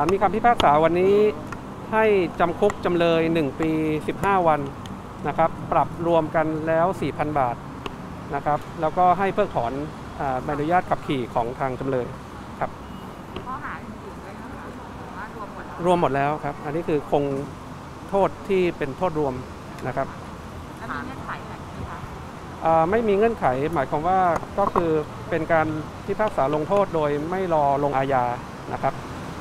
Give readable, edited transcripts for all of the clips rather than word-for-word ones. าลมีคำพิพากษาวันนี้ให้จำคุกจำเลย1ปี15วันนะครับปรับรวมกันแล้ว 4,000 บาทนะครับแล้วก็ให้เพิกถอนใบอนุญาตขับขี่ของทางจำเลยครับข้อหาอื่นๆด้วยนะคะรวมหมดแล้วครับอันนี้คือคงโทษที่เป็นโทษรวมนะครับไม่มีเงื่อนไขหมายความว่าก็คือเป็นการพิพากษาลงโทษโดยไม่รอลงอาญานะครับ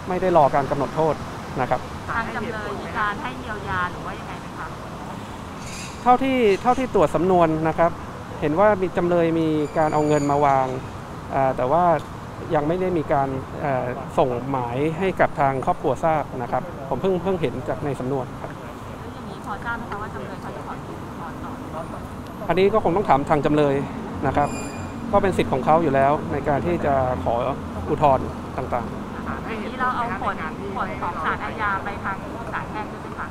ไม่ได้รอการกำหนดโทษนะครับทางจำเลยมีการให้เยียวยาหรือว่ายังไงไหมคะเท่าที่ตรวจสำนวนนะครับเห็นว่ามีจำเลยมีการเอาเงินมาวางแต่ว่ายังไม่ได้มีการส่งหมายให้กับทางครอบครัวทราบนะครับผมเพิ่งเห็นจากในสำนวนครับอย่างนี้ขอทราบไหมคะว่าจำเลยเขาจะขอยื่นอุทธรณ์ต่ออันนี้ก็คงต้องถามทางจำเลยนะครับก็เป็นสิทธิ์ของเขาอยู่แล้วในการที่จะขออุทธรณ์ต่างๆที่เราเอาผลของศาลอาญาไปทางศาลแพ่งด้วยไหมคะ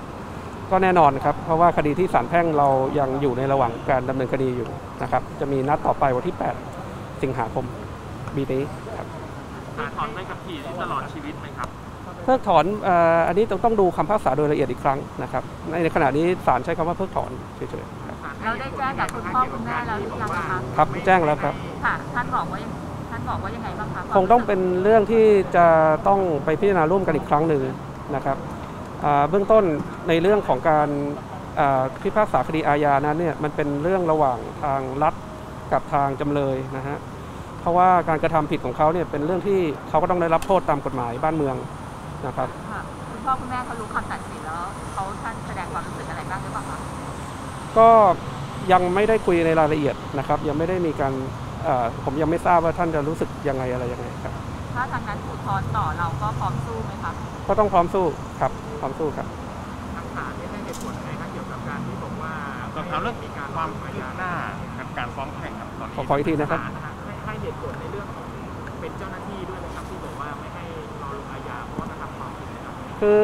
ก็แน่นอนครับเพราะว่าคดีที่ศาลแพ่งเรายังอยู่ในระหว่างการดำเนินคดีอยู่นะครับจะมีนัดต่อไปวันที่8สิงหาคมปีนี้ครับเพิกถอนใบขับขี่ตลอดชีวิตไหมครับเพิกถอนอันนี้ต้องดูคำพิพากษาโดยละเอียดอีกครั้งนะครับในขณะนี้ศาลใช้คำว่าเพิกถอนเฉยๆเราได้แจ้งกับคุณพ่อคุณแม่แล้วหรือยังคะครับแจ้งแล้วครับค่ะท่านบอกว่ายังไงบ้างคะคงต้องเป็นเรื่องที่จะต้องไปพิจารณาร่วมกันอีกครั้งหนึ่งนะครับเบื้องต้นในเรื่องของการพิพากษาคดีอาญานั้นเนี่ยมันเป็นเรื่องระหว่างทางรัฐกับทางจำเลยนะฮะเพราะว่าการกระทำผิดของเขาเนี่ยเป็นเรื่องที่เขาก็ต้องได้รับโทษตามกฎหมายบ้านเมืองนะครับคุณพ่อคุณแม่เขารู้คำตัดสินแล้วเขาท่านแสดงความรู้สึกอะไรบ้างหรือเปล่าคะก็ยังไม่ได้คุยในรายละเอียดนะครับยังไม่ได้มีการผมยังไม่ทราบว่าท่านจะรู้สึกยังไงอะไรยังไงครับถ้าทางนั้นอุทธรณ์ต่อเราก็พร้อมสู้ไหมคะก็ต้องพร้อมสู้ครับพร้อมสู้ครับทางศาลได้ให้เหตุผลอะไรเกี่ยวกับการที่บอกว่าตอนนี้เรื่องมีการความคืบหน้าการฟ้องแพ่งครับตอนนี้ขออีกทีนะครับให้เหตุผลในเรื่องของเป็นเจ้าหน้าที่ด้วยนะครับที่บอกว่าไม่ให้รอลงอาญาเพราะกระทำความผิดนะครับคือ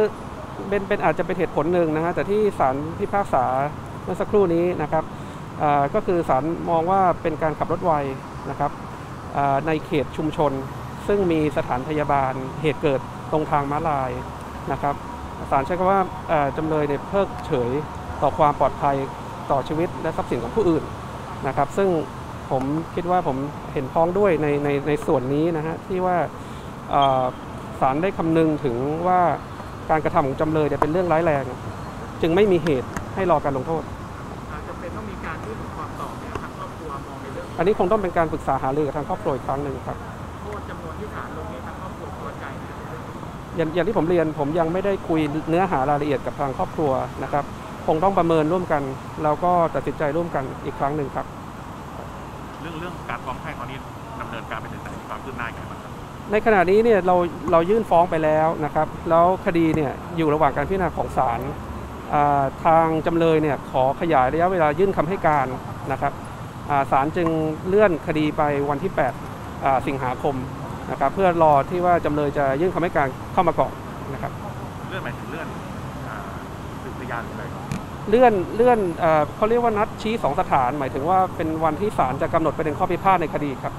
เป็นอาจจะเป็นเหตุผลหนึ่งนะฮะแต่ที่ศาลพิพากษาเมื่อสักครู่นี้นะครับก็คือศาลมองว่าเป็นการขับรถไวนะครับในเขตชุมชนซึ่งมีสถานพยาบาลเหตุเกิดตรงทางม้าลายนะครับศาลใช้คำว่าจำเลยเนี่ยเพิกเฉยต่อความปลอดภัยต่อชีวิตและทรัพย์สินของผู้อื่นนะครับซึ่งผมคิดว่าผมเห็นพ้องด้วยในส่วนนี้นะฮะที่ว่าศาลได้คำนึงถึงว่าการกระทำของจำเลยเป็นเรื่องร้ายแรงจึงไม่มีเหตุให้รอการลงโทษอันนี้คงต้องเป็นการปรึกษาหารือกับทางครอบครัวอีกครั้งหนึ่งครับโทษจำนวนที่ศาลลงนี้ทางครอบครัวพอใจอย่างที่ผมเรียนผมยังไม่ได้คุยเนื้อหารายละเอียดกับทางครอบครัวนะครับคงต้องประเมินร่วมกันแล้วก็ตัดสินใจร่วมกันอีกครั้งหนึ่งครับเรื่องการฟ้องแพ่งตอนนี้ดำเนินการไปถึงไหนความคืบหน้าอย่างไรบ้างครับในขณะนี้เนี่ยเรายื่นฟ้องไปแล้วนะครับแล้วคดีเนี่ยอยู่ระหว่างการพิจารณาของศาลทางจำเลยเนี่ยขอขยายระยะเวลายื่นคำให้การนะครับศาลจึงเลื่อนคดีไปวันที่8สิงหาคมนะครับเพื่อรอที่ว่าจำเลยจะยื่นคำให้การเข้ามาก่อนนะครับเลื่อนหมายถึงเลื่อนสืบพยานอะไรเลื่อนเขาเรียกว่านัดชี้2สถานหมายถึงว่าเป็นวันที่ศาลจะกำหนดประเด็นข้อพิพาทในคดีครับ